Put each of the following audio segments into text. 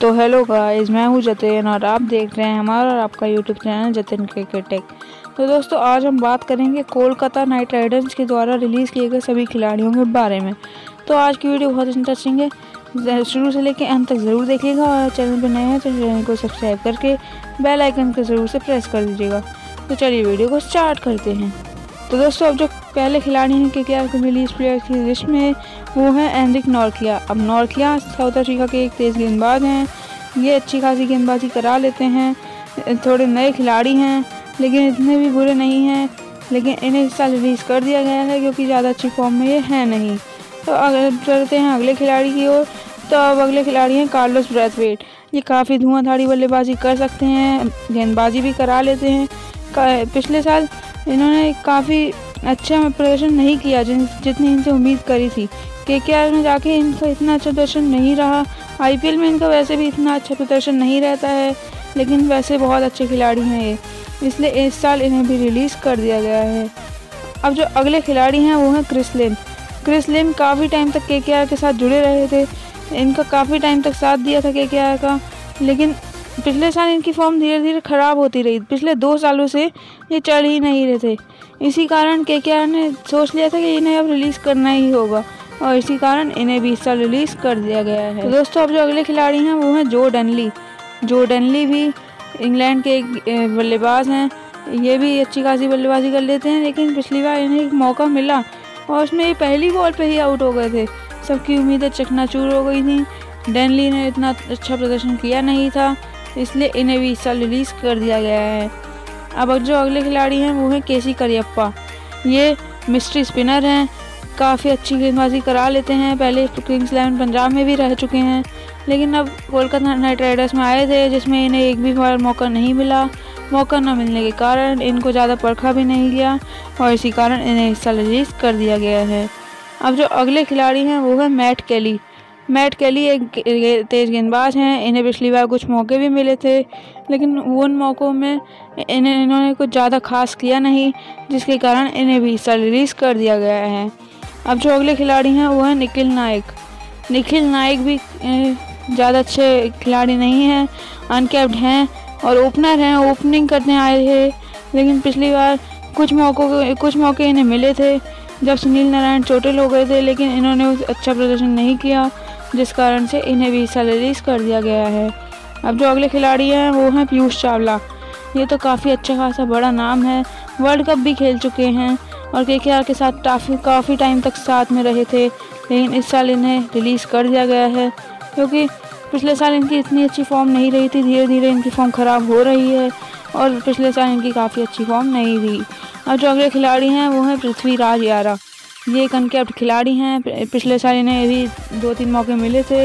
तो hello guys, मैं हूं जतिन और आप देख रहे हैं हमारा और आपका यूट्यूब चैनल जतिन क्रिकेटेक। तो दोस्तों, आज हम बात करेंगे कोलकाता नाइट राइडर्स के द्वारा रिलीज़ किए गए सभी खिलाड़ियों के बारे में। तो आज की वीडियो बहुत इंटरेस्टिंग है, शुरू से लेकर अंत तक ज़रूर देखिएगा और चैनल पर नए हैं तो चैनल को सब्सक्राइब करके बेल आइकन को ज़रूर से प्रेस कर दीजिएगा। तो चलिए वीडियो को स्टार्ट करते हैं। तो दोस्तों, अब जो पहले खिलाड़ी हैं केकेआर के रिलीज प्लेयर की लिस्ट में, वो हैं एनरिक नॉर्किया। अब नॉर्किया साउथ अफ्रीका के एक तेज़ गेंदबाज हैं, ये अच्छी खासी गेंदबाजी करा लेते हैं। थोड़े नए खिलाड़ी हैं लेकिन इतने भी बुरे नहीं हैं, लेकिन इन्हें इस साल रिलीज़ कर दिया गया है क्योंकि ज़्यादा अच्छी फॉर्म में ये है नहीं। तो अगर चलते हैं अगले खिलाड़ी की ओर, तो अब अगले खिलाड़ी हैं कार्लोस ब्रैथवेट। ये काफ़ी धुआंधारी बल्लेबाजी कर सकते हैं, गेंदबाजी भी करा लेते हैं। पिछले साल इन्होंने काफ़ी अच्छा प्रदर्शन नहीं किया जितनी इनसे उम्मीद करी थी। केकेआर में जाके इनका इतना अच्छा प्रदर्शन नहीं रहा। आईपीएल में इनका वैसे भी इतना अच्छा प्रदर्शन नहीं रहता है, लेकिन वैसे बहुत अच्छे खिलाड़ी हैं ये, इसलिए इस साल इन्हें भी रिलीज़ कर दिया गया है। अब जो अगले खिलाड़ी हैं वो हैं क्रिस लिम। काफ़ी टाइम तक केकेआर के साथ जुड़े रहे थे, इनका काफ़ी टाइम तक साथ दिया था केकेआर का, लेकिन पिछले साल इनकी फॉर्म धीरे धीरे ख़राब होती रही। पिछले 2 सालों से ये चल ही नहीं रहे थे, इसी कारण केकेआर ने सोच लिया था कि इन्हें अब रिलीज़ करना ही होगा और इसी कारण इन्हें भी इस साल रिलीज़ कर दिया गया है। तो दोस्तों, अब जो अगले खिलाड़ी हैं वो हैं जो डनली भी इंग्लैंड के एक बल्लेबाज हैं। ये भी अच्छी खासी बल्लेबाजी कर लेते हैं, लेकिन पिछली बार इन्हें एक मौका मिला और उसमें ये पहली बॉल पे ही आउट हो गए थे। सबकी उम्मीदें चकनाचूर हो गई थी। डनली ने इतना अच्छा प्रदर्शन किया नहीं था, इसलिए इन्हें भी इस साल रिलीज़ कर दिया गया है। अब जो अगले खिलाड़ी हैं वो हैं के.सी. करियप्पा। ये मिस्ट्री स्पिनर हैं, काफ़ी अच्छी गेंदबाजी करा लेते हैं। पहले किंग्स XI पंजाब में भी रह चुके हैं, लेकिन अब कोलकाता नाइट राइडर्स में आए थे जिसमें इन्हें एक भी बार मौका नहीं मिला। मौका न मिलने के कारण इनको ज़्यादा परखा भी नहीं गया और इसी कारण इन्हें इस साल रिलीज़ कर दिया गया है। अब जो अगले खिलाड़ी हैं वो है मैट केली। एक तेज़ गेंदबाज हैं। इन्हें पिछली बार कुछ मौके भी मिले थे, लेकिन उन मौक़ों में इन्होंने कुछ ज़्यादा खास किया नहीं, जिसके कारण इन्हें भी इस साल रिलीज़ कर दिया गया है। अब जो अगले खिलाड़ी हैं वो हैं निखिल नायक। भी ज़्यादा अच्छे खिलाड़ी नहीं हैं, अनकैप्ड हैं और ओपनर हैं, ओपनिंग करने आए थे। लेकिन पिछली बार कुछ मौके इन्हें मिले थे जब सुनील नारायण चोटिल हो गए थे, लेकिन इन्होंने अच्छा प्रदर्शन नहीं किया, जिस कारण से इन्हें भी हिस्सा रिलीज़ कर दिया गया है। अब जो अगले खिलाड़ी हैं वो हैं पीयूष चावला। ये तो काफ़ी अच्छा खासा बड़ा नाम है, वर्ल्ड कप भी खेल चुके हैं और केकेआर के साथ काफ़ी टाइम तक साथ में रहे थे, लेकिन इस साल इन्हें रिलीज़ कर दिया गया है क्योंकि पिछले साल इनकी इतनी अच्छी फॉर्म नहीं रही थी। धीरे धीरे इनकी फॉर्म ख़राब हो रही है और पिछले साल इनकी काफ़ी अच्छी फॉर्म नहीं थी। अब जो अगले खिलाड़ी हैं वो हैं पृथ्वीराज यादव। ये एक अनकैप्ड खिलाड़ी हैं। पिछले साल इन्हें भी 2-3 मौके मिले थे,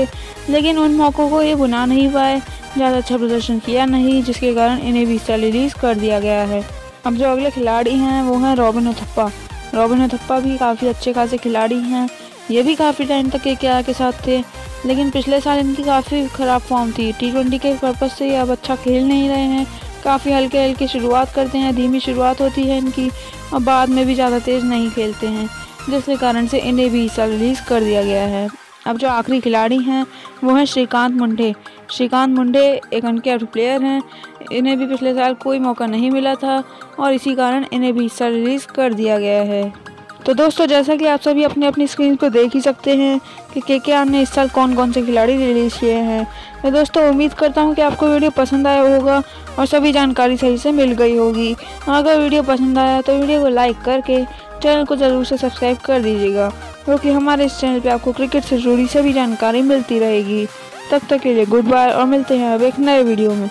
लेकिन उन मौक़ों को ये बुला नहीं पाए, ज़्यादा अच्छा प्रदर्शन किया नहीं, जिसके कारण इन्हें भी इस साल रिलीज़ कर दिया गया है। अब जो अगले खिलाड़ी हैं वो हैं रॉबिन उथप्पा। भी काफ़ी अच्छे खासे खिलाड़ी हैं। ये भी काफ़ी टाइम तक केकेआर के साथ थे, लेकिन पिछले साल इनकी काफ़ी ख़राब फॉर्म थी। T20 के पर्पज़ से ये अब अच्छा खेल नहीं रहे हैं, काफ़ी हल्के शुरुआत करते हैं, धीमी शुरुआत होती है इनकी और बाद में भी ज़्यादा तेज़ नहीं खेलते हैं, जिसके कारण से इन्हें भी इस साल रिलीज़ कर दिया गया है। अब जो आखिरी खिलाड़ी हैं वो हैं श्रीकांत मुंडे। एक अनकैप्ड प्लेयर हैं। इन्हें भी पिछले साल कोई मौका नहीं मिला था और इसी कारण इन्हें भी इस साल रिलीज़ कर दिया गया है। तो दोस्तों, जैसा कि आप सभी अपने अपनी स्क्रीन पर देख ही सकते हैं कि केकेआर ने इस साल कौन कौन से खिलाड़ी रिलीज़ किए हैं। तो दोस्तों, उम्मीद करता हूं कि आपको वीडियो पसंद आया होगा और सभी जानकारी सही से मिल गई होगी। अगर वीडियो पसंद आया तो वीडियो को लाइक करके चैनल को ज़रूर से सब्सक्राइब कर दीजिएगा, क्योंकि हमारे इस चैनल पर आपको क्रिकेट से जुड़ी सभी जानकारी मिलती रहेगी। तब तक के लिए गुड बाय और मिलते हैं अब एक नए वीडियो में।